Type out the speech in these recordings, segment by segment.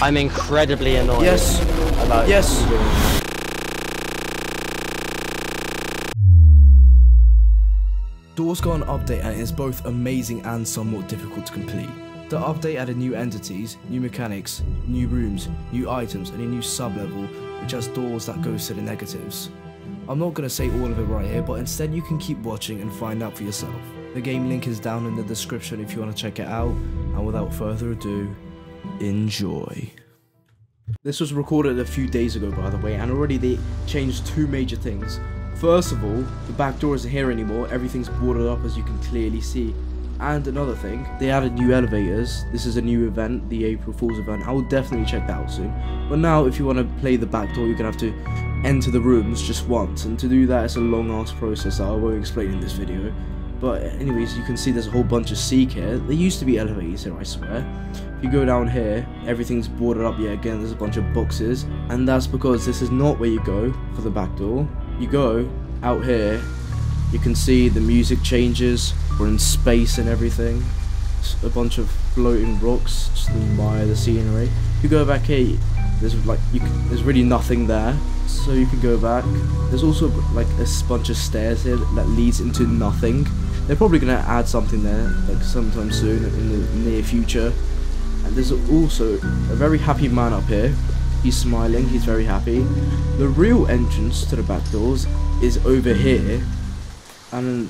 I'm incredibly annoyed. Yes. About yes. Doors got an update and it is both amazing and somewhat difficult to complete. The update added new entities, new mechanics, new rooms, new items and a new sub-level which has doors that goes to the negatives. I'm not going to say all of it right here, but instead you can keep watching and find out for yourself. The game link is down in the description if you want to check it out, and without further ado, enjoy. This was recorded a few days ago, by the way, and already they changed two major things. First of all, the back door isn't here anymore, everything's boarded up as you can clearly see. And another thing, they added new elevators. This is a new event, the April Fools' event. I will definitely check that out soon. But now, if you want to play the back door, you're going to have to enter the rooms just once, and to do that it's a long ass process that I won't explain in this video. But anyways, you can see there's a whole bunch of seek here. There used to be elevators here, I swear. If you go down here, everything's boarded up yet again. There's a bunch of boxes, and that's because this is not where you go for the back door. You go out here, you can see the music changes, we're in space and everything. It's a bunch of floating rocks, just admire the scenery. You go back here, there's like there's really nothing there, so you can go back. There's also like a bunch of stairs here that leads into nothing. They're probably gonna add something there like sometime soon in the near future. And there's also a very happy man up here. He's smiling, he's very happy. The real entrance to the back doors is over here, and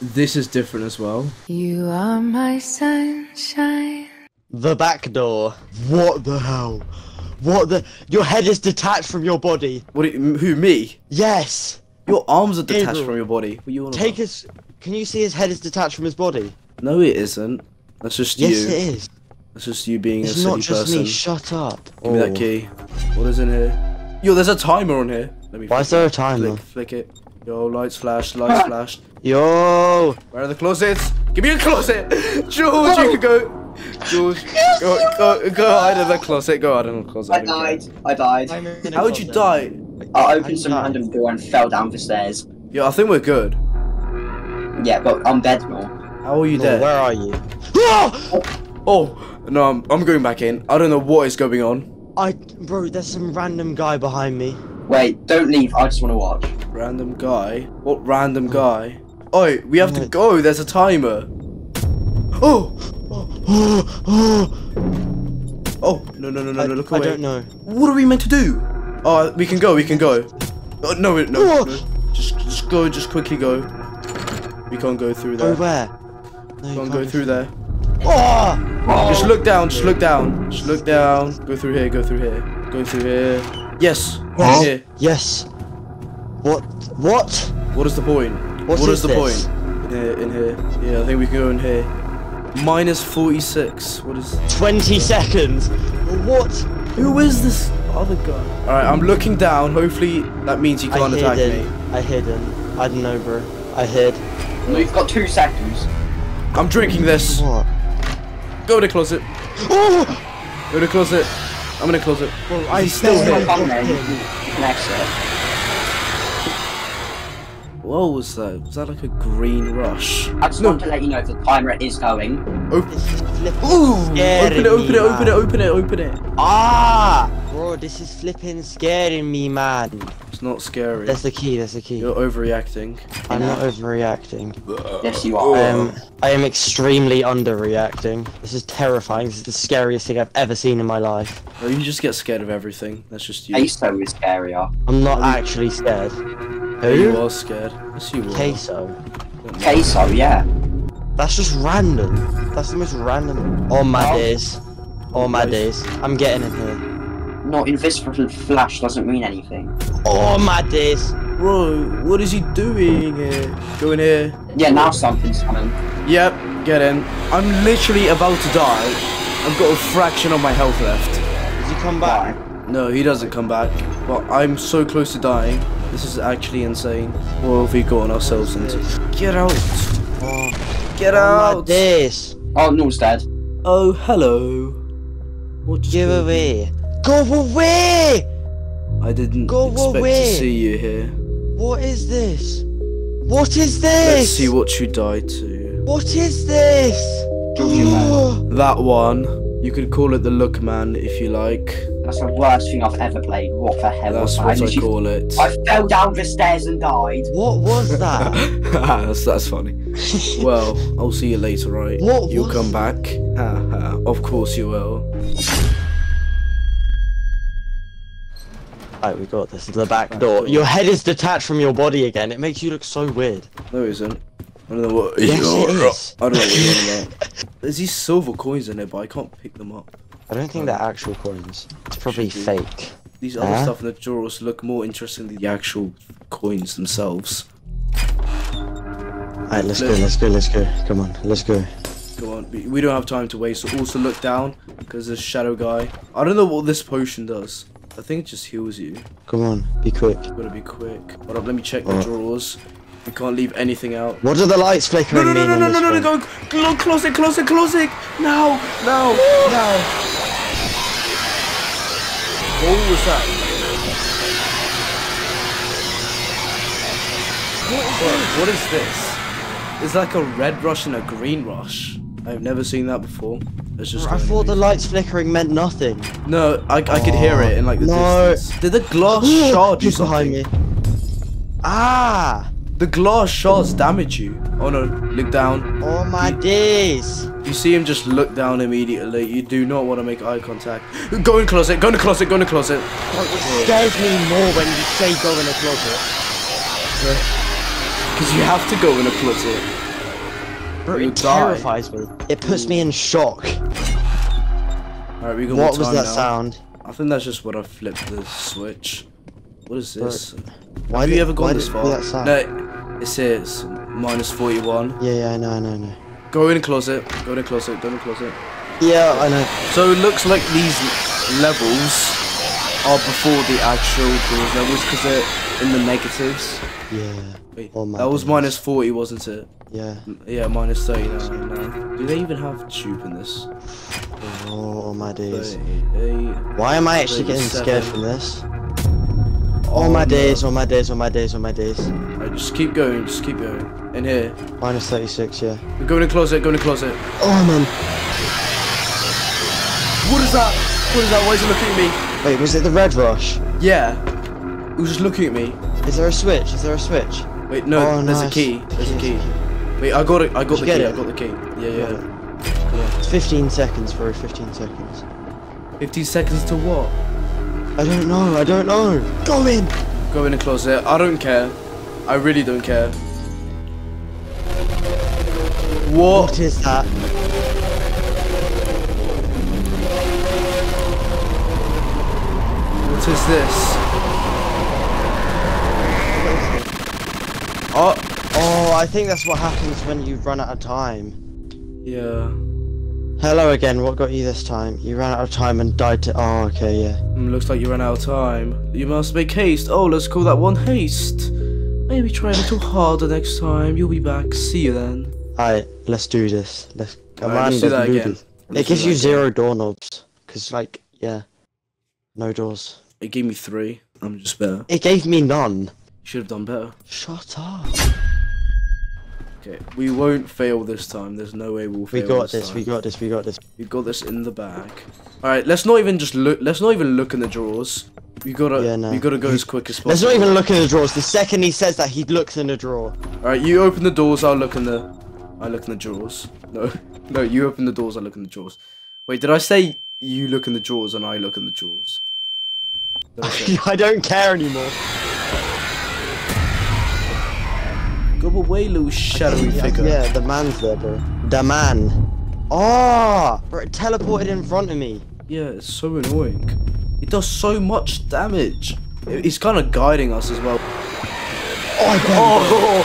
this is different as well. You are my sunshine. The back door. What the hell? What the? Your head is detached from your body. What? Who, me? Yes. Your arms are detached from your body. What you on about? Can you see his head is detached from his body? No, it isn't. That's just you. Yes, it is. That's just you being a silly person. It's not just me. Shut up. Give me that key. What is in here? Yo, there's a timer on here. Let me. Why is there a timer? Flick it. Yo, lights flashed. Lights flashed. Yo. Where are the closets? Give me a closet, George. No. You can go. George, go hide in the closet, go hide in the closet. I died. How would you die? I opened some random door and fell down the stairs. Yeah, I think we're good. Yeah, but I'm dead now. How are you dead? Where are you? Oh, no, I'm going back in. I don't know what is going on. Bro, there's some random guy behind me. Wait, don't leave, I just want to watch. Random guy? What random guy? Oh, we have to go, there's a timer. Oh, no, look away. I don't know. What are we meant to do? Oh, we can go. Oh, no. Just quickly go. We can't go through there. Go where? No, you can't go through there. Oh! Just look down. Go through here. Yes, right here. Yes. What? What is the point? What is the point? In here. Yeah, I think we can go in here. -46. What is 20 seconds? What? Who is this other guy? All right, I'm looking down. Hopefully that means he can't attack me. I hid him. I don't know, bro. I hid. No, you've got 2 seconds. I'm drinking this. What? Go to the closet. Oh! Go to the closet. I'm in the closet. Well, I'm still here. What was that? Was that like a green rush? I just want to let you know the timer is going. Open it. Ah! Bro, this is flipping scaring me, man. It's not scary. That's the key. You're overreacting. I'm not overreacting. Yes, you are. I am extremely underreacting. This is terrifying. This is the scariest thing I've ever seen in my life. Oh, you just get scared of everything. That's just you. Queso is scarier. I'm not actually scared. You are scared. Yes, you are. Queso, yeah. That's just random. That's the most random. Oh my days. I'm getting in here. No, invisible flash doesn't mean anything. Oh my days. Bro, what is he doing here? Go in here. Yeah, now something's coming. Yep, get in. I'm literally about to die. I've got a fraction of my health left. Does he come back? No, he doesn't come back. But I'm so close to dying. This is actually insane. What have we gotten ourselves into? Get out! Get out! This! Oh, no one's dead. Oh, hello. Give away! Go away! I didn't expect to see you here. What is this? What is this? Let's see what you died to. What is this? That one. You could call it the Lookman if you like. That's the worst thing I've ever played. What the hell was that? That's what I call it. I fell down the stairs and died. What was that? That's funny. Well, I'll see you later, right? What? You'll come back? Ha. Of course you will. Right, we got this. The back door. Your head is detached from your body again. It makes you look so weird. No, it isn't. I don't know what. Yes, it is. I don't know what you're on about. There's these silver coins in there, but I can't pick them up. I don't think they're actual coins. It's probably fake. These other stuff in the drawers look more interesting than the actual coins themselves. Alright, let's go. Come on, let's go. Come on, we don't have time to waste. So also look down, because there's a shadow guy. I don't know what this potion does. I think it just heals you. Come on, be quick. Gotta be quick. Hold up, let me check the drawers. We can't leave anything out. What are the lights flickering? No, close it. No. What was that? What is this? It's like a red rush and a green rush. I've never seen that before. It's just I thought the lights flickering meant nothing. No, I could hear it in like the distance. Did the glass shard do something? Behind me. Ah! The glass shards damage you. Oh no, look down. Oh my days. You see him just look down immediately. You do not want to make eye contact. Go in the closet. What scares me more when you say go in the closet. Because you have to go in the closet. Bro, it terrifies me. It puts me in shock. Alright, we got more time now. What was that sound? I think that's just what I flipped the switch. What is this? Why have you ever gone this far? No, it says -41. Yeah, I know. Go in the closet. Yeah, I know. So it looks like these levels are before the actual doors levels because they're in the negatives. Yeah. Wait, oh my goodness. Was -40, wasn't it? Yeah. Yeah, -30 now. Do they even have tube in this? Oh my days. Why am I actually getting scared from this? Oh my days. Alright, just keep going. In here. -36, yeah. Go in the closet. Oh man. What is that? Why is it looking at me? Wait, was it the red rush? Yeah. It was just looking at me. Is there a switch? Wait, no, oh, there's a key. There's a key. Wait, I got the key. Yeah. Come on. It's 15 seconds, bro, 15 seconds. 15 seconds to what? I don't know. Go in the closet. I don't care. I really don't care. What is that? What is this? Oh, I think that's what happens when you run out of time. Yeah. Hello again, what got you this time? You ran out of time and died to- oh, okay, yeah. Looks like you ran out of time. You must make haste. Oh, let's call that one haste. Maybe try a little harder next time. You'll be back. See you then. Alright, let's do this. Let's do that again. It gives you 0 doorknobs. Because, like, yeah. No doors. It gave me 3. I'm just better. It gave me none. You should have done better. Shut up. Okay, we won't fail this time. There's no way we'll fail We got this. We got this in the bag. All right, let's not even look in the drawers. We gotta go as quick as possible. Let's not even look in the drawers. The second he says that, he looks in the drawer. All right, you open the doors. I look in the drawers. No, you open the doors. I look in the drawers. Wait, did I say you look in the drawers and I look in the drawers? I don't care anymore. Go away, little shadowy figure. Yeah, the man's there, bro. The man. Ah, oh, bro, it teleported in front of me. Yeah, it's so annoying. It does so much damage. It's kind of guiding us as well. Oh,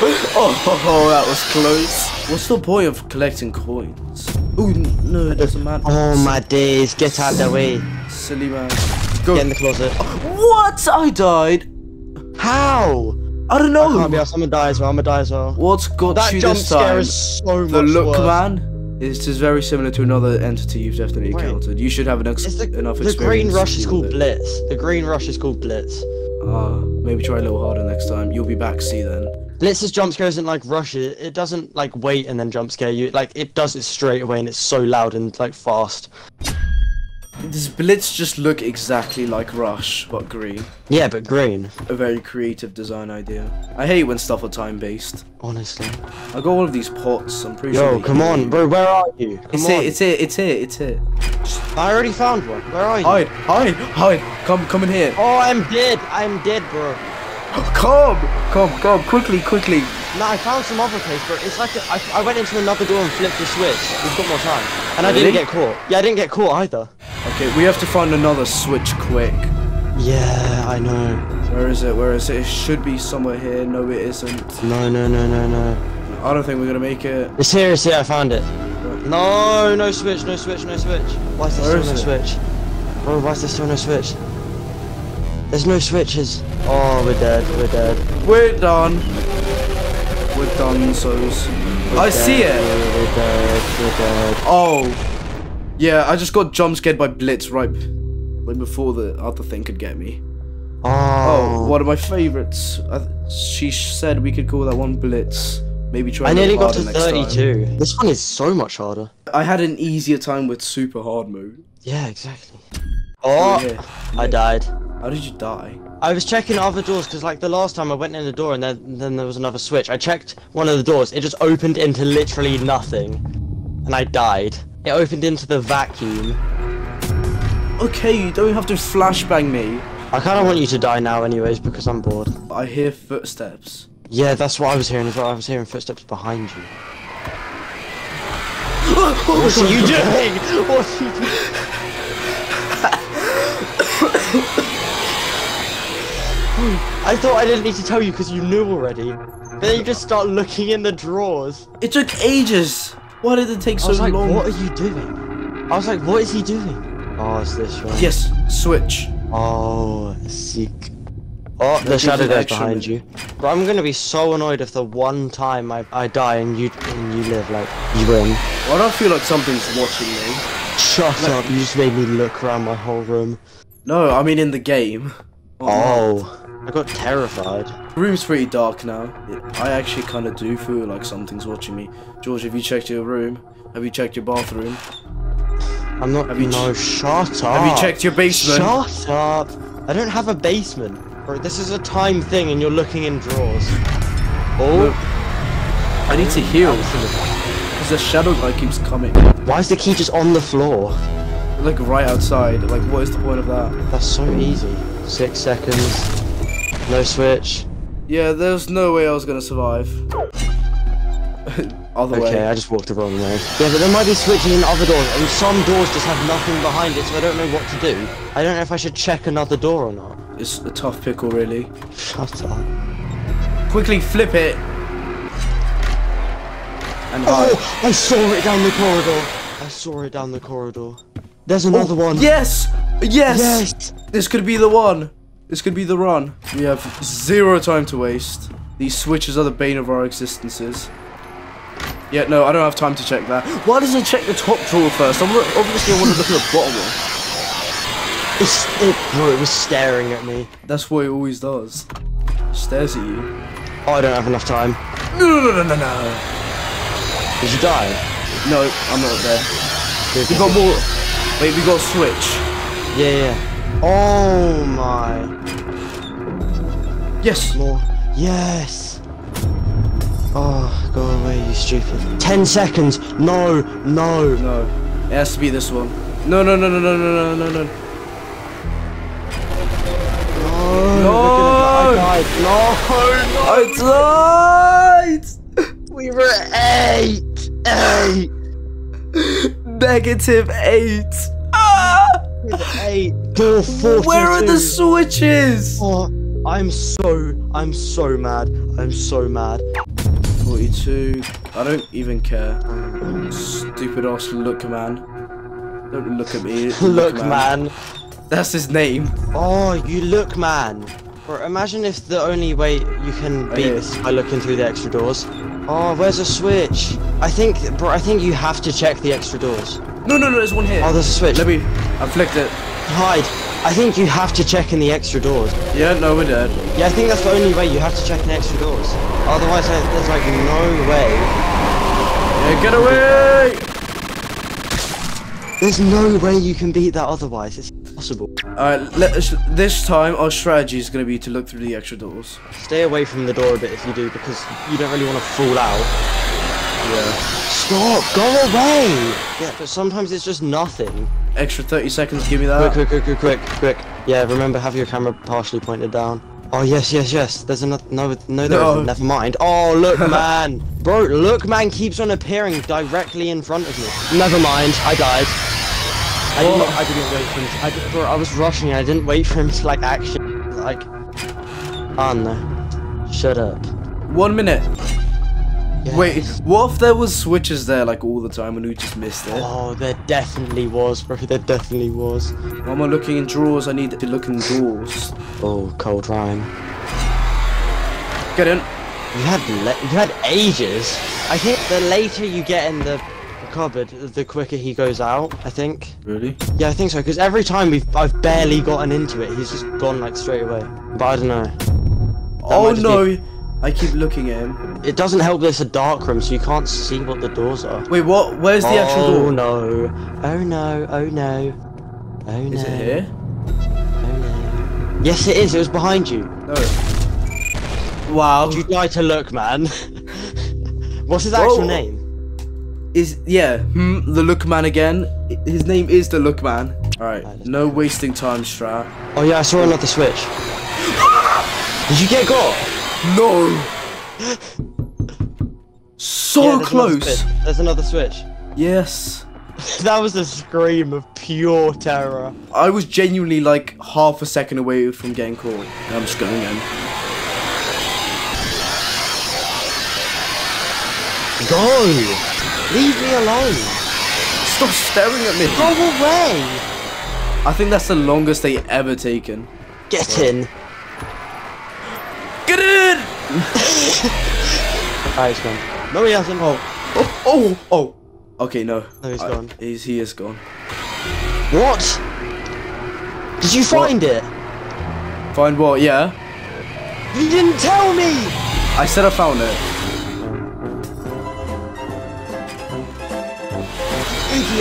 that was close. What's the point of collecting coins? Oh no, it doesn't matter. Oh my days, get out of the way. Silly man. Go. Get in the closet. What? I died. How? I don't know. I can't be asked. I'm gonna die as well. What's got that you this time? That jump scare is so much worse. The Lookman is just very similar to another entity you've definitely encountered. You should have enough experience. The green rush is called Blitz. Maybe try a little harder next time. You'll be back. See then. Blitz's jump scare isn't like Rush. It doesn't like wait and then jump scare you. Like it does it straight away and it's so loud and like fast. Does Blitz just look exactly like Rush, but green? Yeah, but green. A very creative design idea. I hate when stuff are time-based. Honestly. I got all of these pots, I'm pretty sure. Yo, come on, bro, where are you? Come on. It's here. I already found one. Where are you? Hide. Come in here. Oh, I'm dead, bro. Come, quickly. No, I found some other place, but it's like I went into another door and flipped the switch. We've got more time. And really? I didn't get caught. Yeah, I didn't get caught either. Okay, we have to find another switch quick. Yeah, I know. Where is it? It should be somewhere here. No, it isn't. No. I don't think we're going to make it. Seriously, I found it. No switch. Why is there still no switch? Bro, why is there still no switch? There's no switches. Oh, we're dead. We're done, Souls. I see it! We're dead. Oh. Yeah, I just got jump scared by Blitz right before the other thing could get me. Oh. One of my favorites. She said we could call that one Blitz. Maybe try. I nearly got to 32. Time. This one is so much harder. I had an easier time with super hard mode. Yeah, exactly. Oh, yeah. I died. How did you die? I was checking other doors because, like, the last time I went in the door and then there was another switch. I checked one of the doors. It just opened into literally nothing. And I died. It opened into the vacuum. Okay, you don't have to flashbang me. I kind of want you to die now anyways because I'm bored. I hear footsteps. Yeah, that's what I was hearing as well. I was hearing footsteps behind you. What are you doing? What are you doing? I thought I didn't need to tell you because you knew already. But then you just start looking in the drawers. It took ages. Why did it take so long? I was like, what are you doing? I was like, what is he doing? Oh, it's this one. Yes, switch. Oh, sick. Oh, the shadow goes behind you. But I'm gonna be so annoyed if the one time I die and you live, like, you win. Well, I don't feel like something's watching me. Shut up! You just made me look around my whole room. No, I mean in the game. Oh, I got terrified. The room's pretty dark now. I actually kind of do feel like something's watching me. George, have you checked your room? Have you checked your bathroom? I'm not. No, shut up. Have you checked your basement? Shut up! I don't have a basement. Bro, this is a time thing, and you're looking in drawers. Oh, look, I need to heal. The shadow guy keeps coming. Why is the key just on the floor? Like right outside. Like what is the point of that? That's so easy. 6 seconds. No switch. Yeah, there's no way I was gonna survive. Other way. Okay, I just walked the wrong way. Yeah, but there might be switching in other doors, and some doors just have nothing behind it, so I don't know what to do. I don't know if I should check another door or not. It's a tough pickle, really. Shut up. Quickly flip it. Oh, I saw it down the corridor. There's another one. Yes. This could be the one. This could be the run. We have zero time to waste. These switches are the bane of our existences. Yeah, no, I don't have time to check that. Why doesn't it check the top drawer first? Obviously, I want to look at the bottom one. Bro, it was staring at me. That's what it always does. Stares at you. Oh, I don't have enough time. No. Did you die? No, I'm not there. We got more. Wait, we got a switch. Yeah. Oh my. Yes. More. Yes. Oh, go away, you stupid. 10 seconds. No. It has to be this one. No. No. I died. No. I died. We were 8! -8! Ah! We were 8 to 42. Where are the switches? Oh, I'm so mad. I'm so mad. 42. I don't even care. Stupid ass Lookman. Don't look at me. Lookman. That's his name. Oh, you Lookman. Bro, imagine if the only way you can beat this by looking through the extra doors. Oh, where's the switch? I think you have to check the extra doors. No, there's one here. Oh, there's a switch. I flicked it. Hide. I think you have to check in the extra doors. Yeah, no, we're dead. Yeah, I think that's the only way you have to check in the extra doors. Otherwise, there's like no way. Yeah, get away! There's no way you can beat that otherwise, it's impossible. Alright, this time our strategy is going to be to look through the extra doors. Stay away from the door a bit if you do, because you don't really want to fall out. Yeah. Stop! Go away! Yeah, but sometimes it's just nothing. Extra 30 seconds, give me that. Quick. Yeah, remember, have your camera partially pointed down. Oh, yes. There's another... No, there isn't. Never mind. Oh, Lookman! Bro, Lookman keeps on appearing directly in front of me. Never mind. I died. I didn't wait for him. Bro, I was rushing. I didn't wait for him to, like, action. Like... Oh, no. Shut up. 1 minute. Yes. Wait, what if there was switches there, like, all the time and we just missed it? Oh, there definitely was, bro. There definitely was. Why am I looking in drawers? I need to look in doors. Oh, cold rhyme. Get in. You had ages. I think the later you get in the cupboard, the quicker he goes out, I think. Really? Yeah, I think so, because every time I've barely gotten into it, he's just gone, like, straight away. But I don't know. That oh, no. I keep looking at him. It doesn't help there's a dark room, so you can't see what the doors are. Wait, what? Where's the actual door? Oh no. Oh no, oh no. Oh no. Is it here? Oh no. Yes it is, it was behind you. Oh. Wow. You die to Lookman. What's his actual name? The Lookman again. His name is the Lookman. Alright, no wasting time, Strat. Oh yeah, I saw another switch. Did you get got? No! So close! There's another switch. Yes. That was a scream of pure terror. I was genuinely like half a second away from getting caught. I'm just going in. Go! Leave me alone! Stop staring at me! Go away! I think that's the longest they ever taken. Get in! Get in! Alright, he's gone. No, he hasn't. Oh. Okay, no. No, he's gone. He is gone. What? Did you find it? Find what? Yeah. You didn't tell me! I said I found it.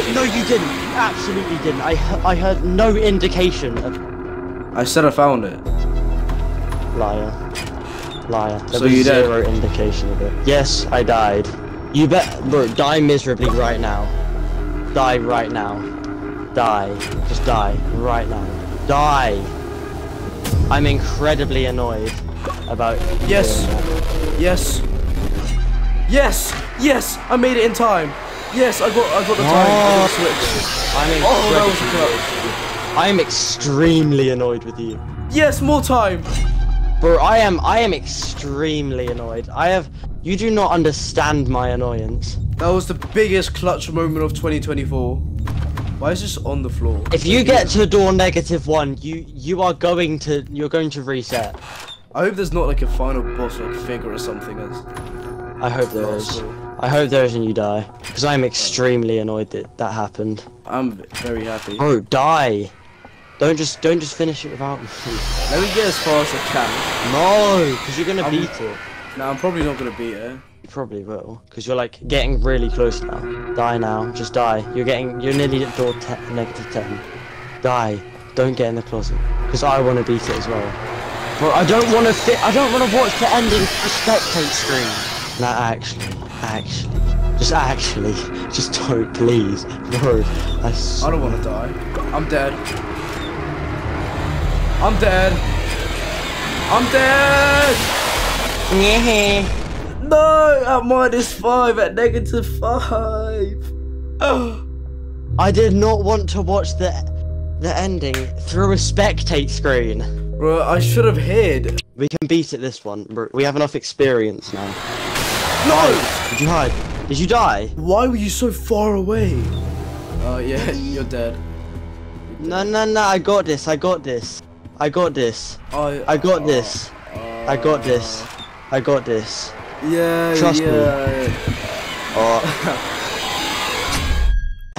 Idiot. No, you didn't. You absolutely didn't. I heard no indication of... I said I found it. Liar. Liar. There was zero indication of it. Yes, I died. You bet, bro. Die miserably right now. Die right now. Die. Just die right now. Die. I'm incredibly annoyed about. Yes. Yes. Yes. Yes. I made it in time. Yes, I got the time. Oh. I'm extremely annoyed with you. Yes, more time. Bro, I am extremely annoyed. You do not understand my annoyance. That was the biggest clutch moment of 2024. Why is this on the floor? If you get to door -1, you're going to reset. I hope there's not like a final boss or figure or something else. I hope there is. I hope there is and you die. Because I'm extremely annoyed that happened. I'm very happy. Oh, die! Don't just finish it without me. Let me get as far as I can. No, because you're gonna beat it. No, I'm probably not gonna beat it. You probably will, because you're like getting really close now. Die now, just die. You're nearly at door -10. Die. Don't get in the closet, because I want to beat it as well. But I don't want to watch the ending for a spectate screen. Nah, actually, just don't, please, bro. I don't want to die. I'm dead. I'm dead! Yeah. No! At -5, at -5! Oh. I did not want to watch the ending through a spectate screen. Bro, I should have hid. We can beat it this one, bro. We have enough experience now. No! Did you hide? Did you die? Why were you so far away? Yeah, you're dead. No, I got this. Yeah, Trust me. Oh.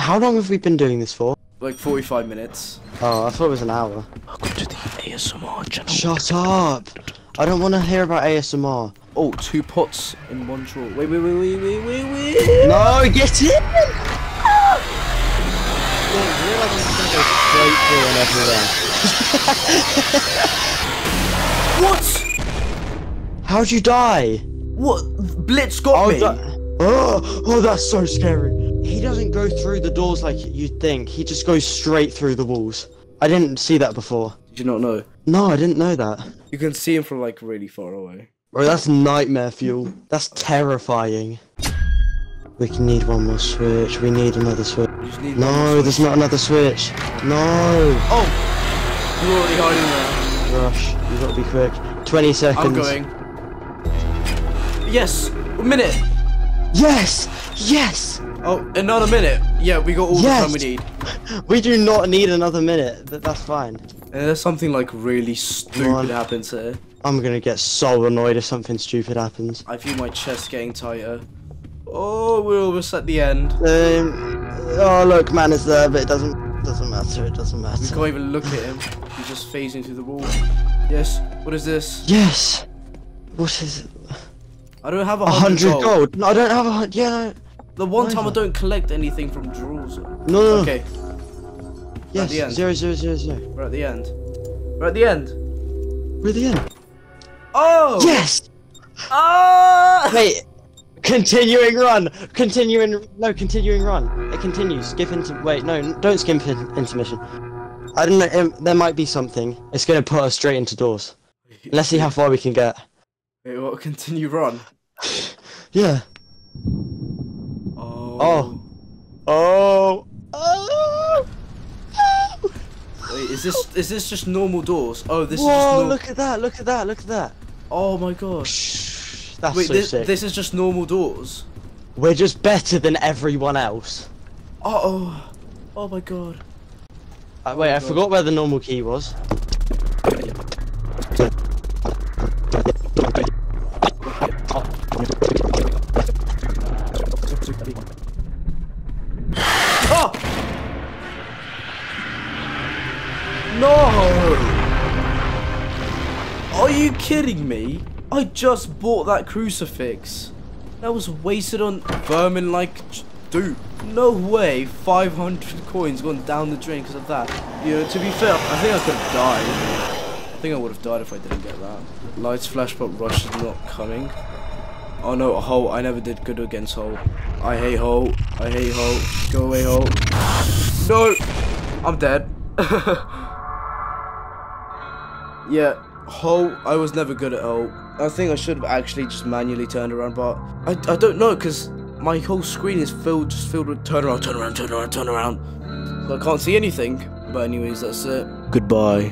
How long have we been doing this for? Like 45 minutes. Oh, I thought it was an hour. Welcome to the ASMR channel. Shut up! I don't want to hear about ASMR. Oh, 2 pots in one drawer. Wait. No, get in! realize I'm just going to go straight through on every round. What? How'd you die? What? Blitz got me. Oh, that's so scary. He doesn't go through the doors like you'd think. He just goes straight through the walls. I didn't see that before. Did you not know? No, I didn't know that. You can see him from like really far away. Bro, that's nightmare fuel. That's terrifying. We can need one more switch. We need another switch. No, there's not another switch. No. Oh, you're already hiding there. Rush, you've got to be quick. 20 seconds. I'm going. Yes, a minute. Yes, yes. Oh, another minute. Yeah, we got all the time we need. We do not need another minute, but that's fine. There's something like really stupid happens here. I'm gonna get so annoyed if something stupid happens. I feel my chest getting tighter. Oh, we're almost at the end. Oh, look, man is there, but it doesn't matter. It doesn't matter. We can't even look at him. He's just phasing through the wall. Yes. What is this? Yes. What is it? I don't have 100 gold. No, I don't have 100. Yeah. No. The one time I don't collect anything from drawers. No. Okay. Yes. At the end. 0, 0, 0, 0. We're at the end. We're at the end. We're at the end. Oh. Yes. Oh. Wait. Continuing run! Continuing run. It continues. Skip into... Wait, no, don't skip intermission. I don't know, there might be something. It's going to put us straight into doors. Let's see how far we can get. Wait, what? Continue run? Yeah. Oh. Oh. Oh. Oh. Oh. Wait, is this just normal doors? Oh, this is just normal... look at that, look at that, look at that. Oh my gosh. That's Wait, so sick. This is just normal doors. We're just better than everyone else. Oh, oh my god. Wait, I forgot where the normal key was. Oh! No! Are you kidding me? I just bought that crucifix. That was wasted on vermin like dude. No way 500 coins gone down the drain because of that. You know, to be fair, I think I could have died. I think I would have died if I didn't get that. Lights flash, but Rush is not coming. Oh no, a Hulk. I never did good against Hulk. I hate Hulk. I hate Hulk. Go away, Hulk. No! I'm dead. Yeah. Hulk, I was never good at Hulk. I think I should have actually just manually turned around, but I don't know because my whole screen is filled with turn around, turn around, turn around, turn around. So I can't see anything. But anyways, that's it. Goodbye.